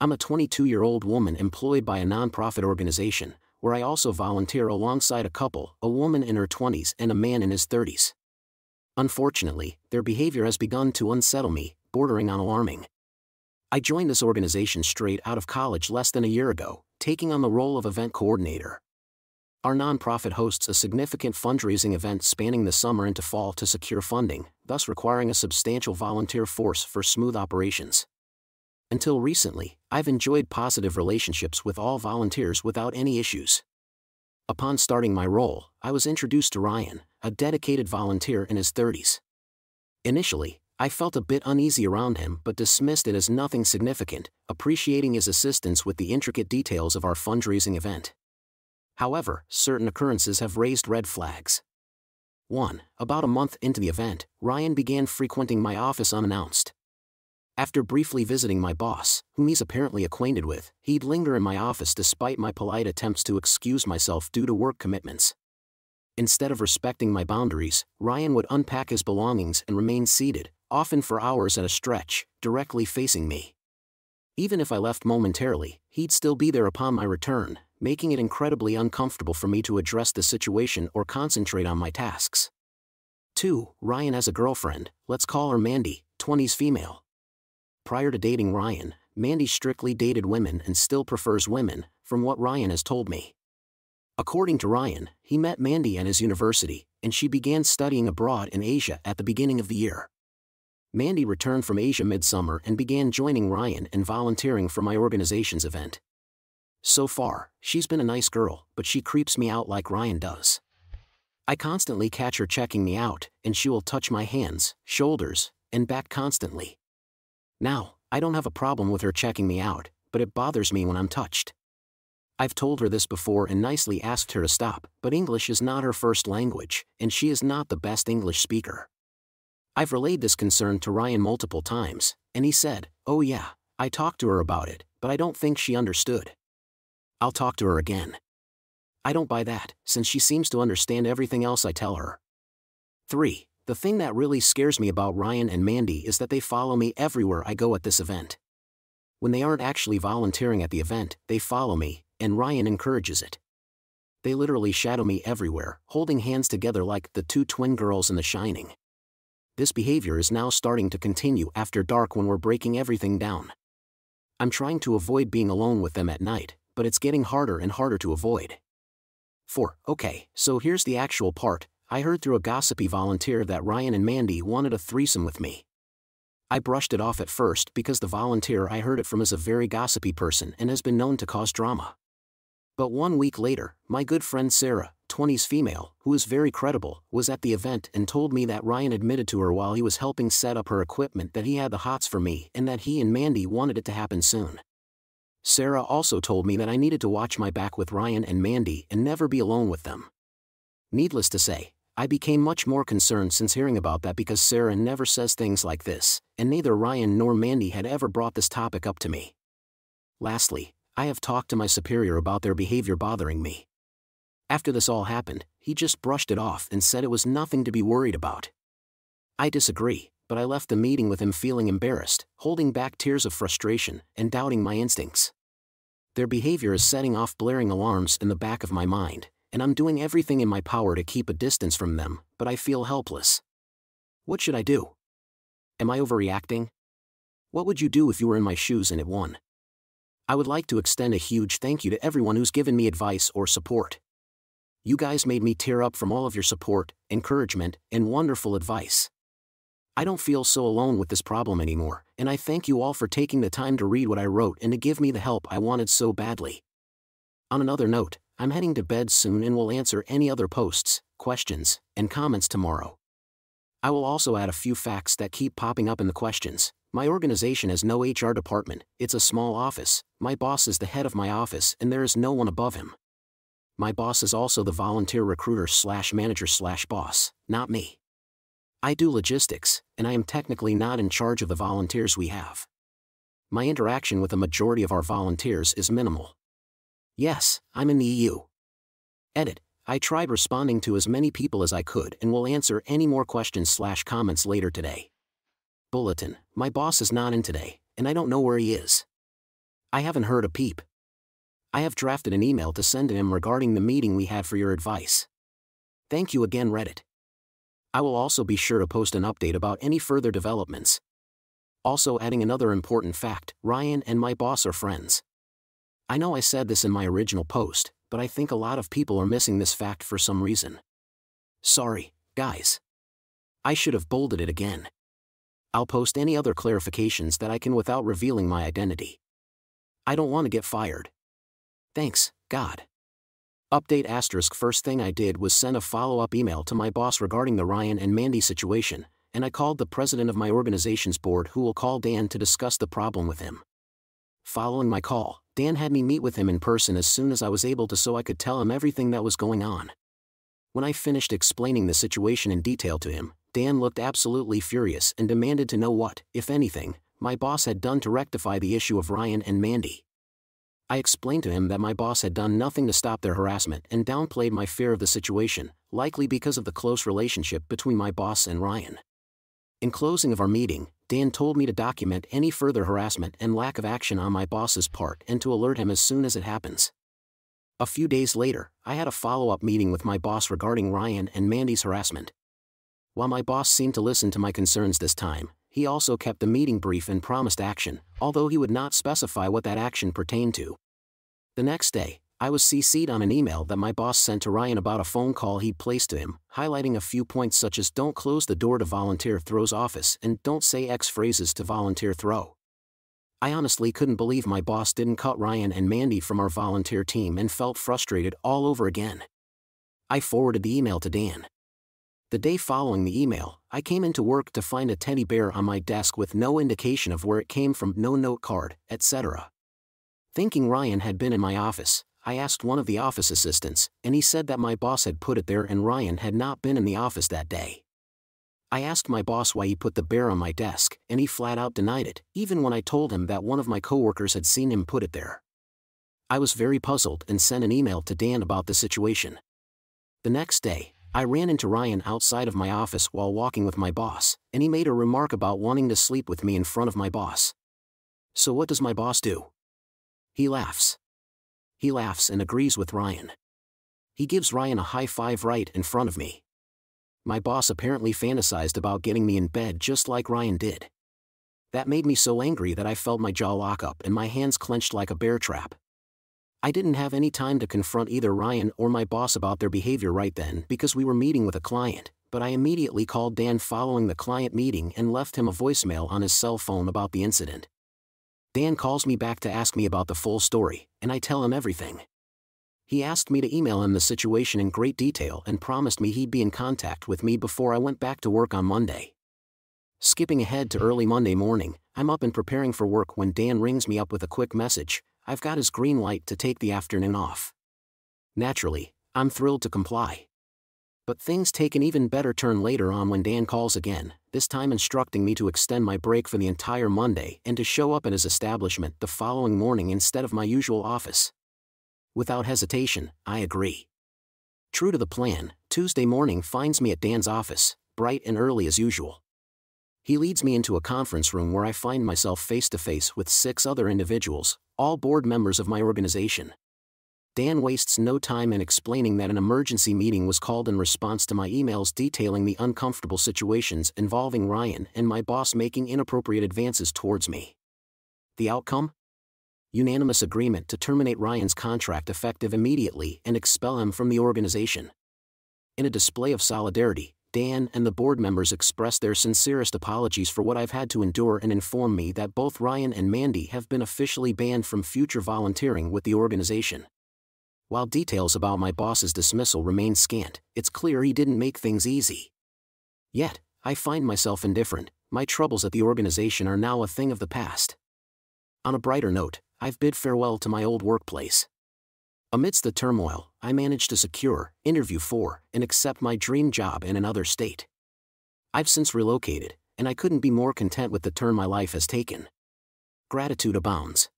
I'm a 22-year-old woman employed by a nonprofit organization, where I also volunteer alongside a couple, a woman in her 20s and a man in his 30s. Unfortunately, their behavior has begun to unsettle me, bordering on alarming. I joined this organization straight out of college less than a year ago, taking on the role of event coordinator. Our nonprofit hosts a significant fundraising event spanning the summer into fall to secure funding, thus requiring a substantial volunteer force for smooth operations. Until recently, I've enjoyed positive relationships with all volunteers without any issues. Upon starting my role, I was introduced to Ryan, a dedicated volunteer in his 30s. Initially, I felt a bit uneasy around him but dismissed it as nothing significant, appreciating his assistance with the intricate details of our fundraising event. However, certain occurrences have raised red flags. 1. About a month into the event, Ryan began frequenting my office unannounced. After briefly visiting my boss, whom he's apparently acquainted with, he'd linger in my office despite my polite attempts to excuse myself due to work commitments. Instead of respecting my boundaries, Ryan would unpack his belongings and remain seated, often for hours at a stretch, directly facing me. Even if I left momentarily, he'd still be there upon my return, making it incredibly uncomfortable for me to address the situation or concentrate on my tasks. 2. Ryan has a girlfriend, let's call her Mandy, 20s female. Prior to dating Ryan, Mandy strictly dated women and still prefers women, from what Ryan has told me. According to Ryan, he met Mandy at his university, and she began studying abroad in Asia at the beginning of the year. Mandy returned from Asia midsummer and began joining Ryan and volunteering for my organization's event. So far, she's been a nice girl, but she creeps me out like Ryan does. I constantly catch her checking me out, and she will touch my hands, shoulders, and back constantly. Now, I don't have a problem with her checking me out, but it bothers me when I'm touched. I've told her this before and nicely asked her to stop, but English is not her first language, and she is not the best English speaker. I've relayed this concern to Ryan multiple times, and he said, "Oh yeah, I talked to her about it, but I don't think she understood. I'll talk to her again." I don't buy that, since she seems to understand everything else I tell her. 3. The thing that really scares me about Ryan and Mandy is that they follow me everywhere I go at this event. When they aren't actually volunteering at the event, they follow me, and Ryan encourages it. They literally shadow me everywhere, holding hands together like the two twin girls in The Shining. This behavior is now starting to continue after dark when we're breaking everything down. I'm trying to avoid being alone with them at night, but it's getting harder and harder to avoid. 4. Okay, so here's the actual part. I heard through a gossipy volunteer that Ryan and Mandy wanted a threesome with me. I brushed it off at first because the volunteer I heard it from is a very gossipy person and has been known to cause drama. But 1 week later, my good friend Sarah, 20s female, who is very credible, was at the event and told me that Ryan admitted to her while he was helping set up her equipment that he had the hots for me and that he and Mandy wanted it to happen soon. Sarah also told me that I needed to watch my back with Ryan and Mandy and never be alone with them. Needless to say, I became much more concerned since hearing about that because Sarah never says things like this, and neither Ryan nor Mandy had ever brought this topic up to me. Lastly, I have talked to my superior about their behavior bothering me. After this all happened, he just brushed it off and said it was nothing to be worried about. I disagree, but I left the meeting with him feeling embarrassed, holding back tears of frustration, and doubting my instincts. Their behavior is setting off blaring alarms in the back of my mind, and I'm doing everything in my power to keep a distance from them, but I feel helpless. What should I do? Am I overreacting? What would you do if you were in my shoes and it won? I would like to extend a huge thank you to everyone who's given me advice or support. You guys made me tear up from all of your support, encouragement, and wonderful advice. I don't feel so alone with this problem anymore, and I thank you all for taking the time to read what I wrote and to give me the help I wanted so badly. On another note, I'm heading to bed soon and will answer any other posts, questions, and comments tomorrow. I will also add a few facts that keep popping up in the questions. My organization has no HR department, it's a small office, my boss is the head of my office and there is no one above him. My boss is also the volunteer recruiter / manager / boss, not me. I do logistics, and I am technically not in charge of the volunteers we have. My interaction with the majority of our volunteers is minimal. Yes, I'm in the EU. Edit. I tried responding to as many people as I could and will answer any more questions / comments later today. Bulletin. My boss is not in today, and I don't know where he is. I haven't heard a peep. I have drafted an email to send to him regarding the meeting we had for your advice. Thank you again, Reddit. I will also be sure to post an update about any further developments. Also adding another important fact, Ryan and my boss are friends. I know I said this in my original post, but I think a lot of people are missing this fact for some reason. Sorry, guys. I should have bolded it again. I'll post any other clarifications that I can without revealing my identity. I don't want to get fired. Thanks, God. Update asterisk. First thing I did was send a follow-up email to my boss regarding the Ryan and Mandy situation, and I called the president of my organization's board who will call Dan to discuss the problem with him. Following my call, Dan had me meet with him in person as soon as I was able to so I could tell him everything that was going on. When I finished explaining the situation in detail to him, Dan looked absolutely furious and demanded to know what, if anything, my boss had done to rectify the issue of Ryan and Mandy. I explained to him that my boss had done nothing to stop their harassment and downplayed my fear of the situation, likely because of the close relationship between my boss and Ryan. In closing of our meeting, Dan told me to document any further harassment and lack of action on my boss's part and to alert him as soon as it happens. A few days later, I had a follow-up meeting with my boss regarding Ryan and Mandy's harassment. While my boss seemed to listen to my concerns this time, he also kept the meeting brief and promised action, although he would not specify what that action pertained to. The next day, I was CC'd on an email that my boss sent to Ryan about a phone call he'd placed to him, highlighting a few points such as don't close the door to Volunteer Throw's office and don't say X phrases to Volunteer Throw. I honestly couldn't believe my boss didn't cut Ryan and Mandy from our volunteer team and felt frustrated all over again. I forwarded the email to Dan. The day following the email, I came into work to find a teddy bear on my desk with no indication of where it came from, no note card, etc. Thinking Ryan had been in my office, I asked one of the office assistants, and he said that my boss had put it there and Ryan had not been in the office that day. I asked my boss why he put the bear on my desk, and he flat out denied it, even when I told him that one of my coworkers had seen him put it there. I was very puzzled and sent an email to Dan about the situation. The next day, I ran into Ryan outside of my office while walking with my boss, and he made a remark about wanting to sleep with me in front of my boss. So what does my boss do? He laughs. He laughs and agrees with Ryan. He gives Ryan a high five right in front of me. My boss apparently fantasized about getting me in bed just like Ryan did. That made me so angry that I felt my jaw lock up and my hands clenched like a bear trap. I didn't have any time to confront either Ryan or my boss about their behavior right then because we were meeting with a client, but I immediately called Dan following the client meeting and left him a voicemail on his cell phone about the incident. Dan calls me back to ask me about the full story, and I tell him everything. He asked me to email him the situation in great detail and promised me he'd be in contact with me before I went back to work on Monday. Skipping ahead to early Monday morning, I'm up and preparing for work when Dan rings me up with a quick message. I've got his green light to take the afternoon off. Naturally, I'm thrilled to comply. But things take an even better turn later on when Dan calls again, this time instructing me to extend my break for the entire Monday and to show up at his establishment the following morning instead of my usual office. Without hesitation, I agree. True to the plan, Tuesday morning finds me at Dan's office, bright and early as usual. He leads me into a conference room where I find myself face-to-face with 6 other individuals, all board members of my organization. Dan wastes no time in explaining that an emergency meeting was called in response to my emails detailing the uncomfortable situations involving Ryan and my boss making inappropriate advances towards me. The outcome? Unanimous agreement to terminate Ryan's contract effective immediately and expel him from the organization. In a display of solidarity, Dan and the board members expressed their sincerest apologies for what I've had to endure and informed me that both Ryan and Mandy have been officially banned from future volunteering with the organization. While details about my boss's dismissal remain scant, it's clear he didn't make things easy. Yet, I find myself indifferent. My troubles at the organization are now a thing of the past. On a brighter note, I've bid farewell to my old workplace. Amidst the turmoil, I managed to secure, interview for, and accept my dream job in another state. I've since relocated, and I couldn't be more content with the turn my life has taken. Gratitude abounds.